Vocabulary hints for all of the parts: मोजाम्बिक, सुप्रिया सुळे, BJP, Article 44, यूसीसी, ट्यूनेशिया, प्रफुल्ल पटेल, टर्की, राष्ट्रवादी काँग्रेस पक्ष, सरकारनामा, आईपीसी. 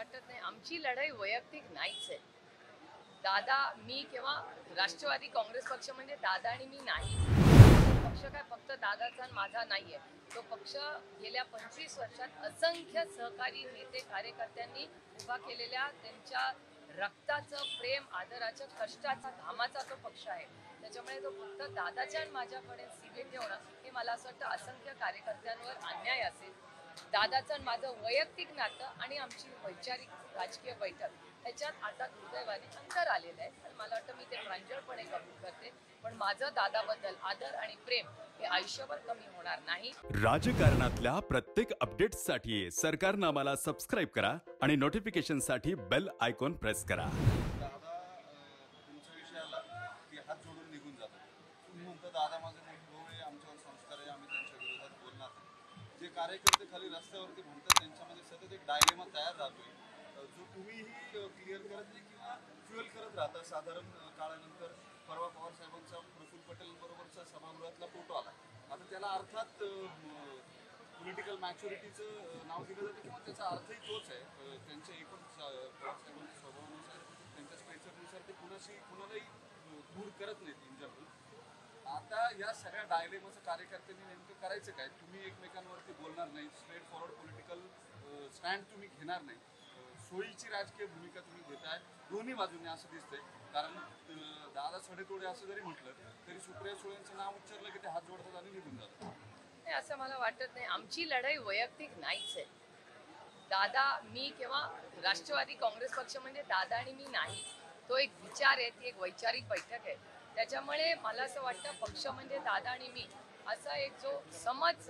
वाटत नाही। आमची लढाई वैयक्तिक नाहीच आहे। दादा मी किंवा राष्ट्रवादी काँग्रेस पक्ष म्हणजे दादा आणि मी नाही। पक्ष काय फक्त दादाचा आणि माझा नाहीये। तो पक्ष गेल्या 25 वर्षात असंख्य सहकारी नेते कार्यकर्त्यांनी उभा केलेल्या त्यांच्या रक्ताचं प्रेम आदराचं कष्टाचा घामाचा तो पक्ष आहे। त्याच्यामुळे तो फक्त दादाच्या आणि माझ्याकडे सीमित ठेवणं हे मला असं वाटतं असंख्य कार्यकर्त्यांवर अन्याय असेल। दादाचं आणि माझं वैयक्तिक नातं आणि आमची वैचारिक राजकीय बैठक ह्याच्यात आता दुर्दैवाने अंतर आलेलं आहे। तर मला वाटतं मी ते प्रांजळपणे कबूल करते, पण माझं दादाबद्दल आदर आणि प्रेम हे आयुष्यभर कमी होणार नाही। राजकारणातल्या प्रत्येक अपडेट्ससाठी सरकारनामाला सबस्क्राइब करा आणि नोटिफिकेशनसाठी बेल आयकॉन प्रेस करा। दादा तुमच्या विषयाला की हात जोडून निघून जातात, म्हणतो दादा माझे मोठे भाऊ आहे, आमच्यावर संस्कार आहे, आम्ही त्यांच्या विरोधात बोलणार नाही। जे कार्यकर्ते खाली रस्त्यावरती म्हणतात त्यांच्यामध्ये सतत एक डायलेमा तयार राहतोय जो तुम्हीही क्लिअर करत नाही किंवा फ्युअल करत राहता। साधारण काळानंतर परवा पवार साहेबांचा प्रफुल्ल पटेल बरोबरचा सभागृहातला फोटो आला, आता त्याला अर्थात पॉलिटिकल मॅच्युरिटीचं नाव दिलं जातं किंवा त्याचा अर्थही तोच आहे। त्यांच्या एकूण पवार साहेबांच्या स्वभावानुसार त्यांच्या स्ट्रेचरनुसार ते कुणालाही दूर करत नाहीत इन जनरल। आता या सगळ्या डायलेमाचं कार्यकर्त्यांनी नेमकं करायचं काय? तुम्ही एकमेकांवरती बोलणार नाही, स्ट्रेट फॉरवर्ड पॉलिटिकल स्टँड तुम्ही घेणार नाही, सोयीची राजकीय भूमिका तुम्ही घेताय दोन्ही बाजूने असं दिसतंय। कारण दादा सडेतोडे असं जरी म्हटलं तरी सुप्रिया सुळेंचं नाव उच्चारलं की ते हात जोडतात आणि निघून जातात। नाही असं मला वाटत नाही। आमची लढाई वैयक्तिक नाहीच आहे। दादा मी किंवा राष्ट्रवादी काँग्रेस पक्ष म्हणजे दादा आणि मी नाही। तो एक विचार आहे, ती एक वैचारिक बैठक आहे। त्याच्यामुळे मला असं वाटतं पक्ष म्हणजे दादा आणि मी असा एक जो समज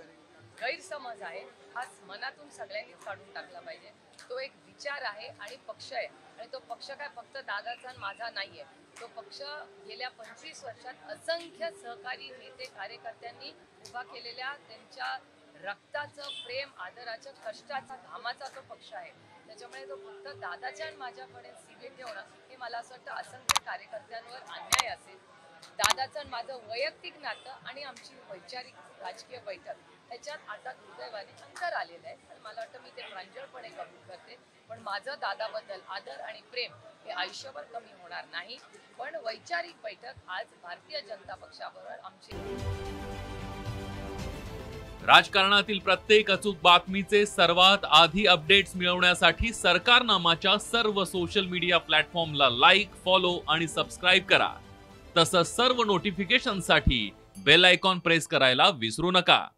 गैरसमज आहे हा मनातून सगळ्यांनीच काढून टाकला पाहिजे। तो एक विचार आहे आणि पक्ष आहे आणि तो पक्ष काय फक्त दादाचा आणि माझा नाहीये। तो पक्ष गेल्या 25 वर्षात असंख्य सहकारी नेते कार्यकर्त्यांनी उभा केलेल्या त्यांच्या रक्ताचं प्रेम आदराचं कष्टाचा घामाचा तो पक्ष आहे। त्याच्यामुळे तो फक्त दादाच्या आणि माझ्याकडे सीमित ठेवणं हे मला असं वाटतं असंख्य कार्यकर्त्यांवर अन्याय असेल। दादाचं आणि माझं वैयक्तिक नातं आणि आमची वैचारिक राजकीय बैठक ह्याच्यात आता दुर्दैवाने अंतर आलेलं आहे। तर मला वाटतं मी ते प्रांजळपणे कबूल करते, पण माझं दादाबद्दल आदर आणि प्रेम हे आयुष्यभर कमी होणार नाही। पण वैचारिक बैठक आज भारतीय जनता पक्षाबरोबर आमची। राजकारणातील प्रत्येक अचूक बातमीचे सर्वात आधी अपडेट्स मिळवण्यासाठी सरकारनामाच्या सर्व सोशल मीडिया प्लॅटफॉर्मला लाईक, फॉलो आणि सबस्क्राईब करा। तसंच सर्व नोटिफिकेशनसाठी बेल आयकॉन प्रेस करायला विसरू नका।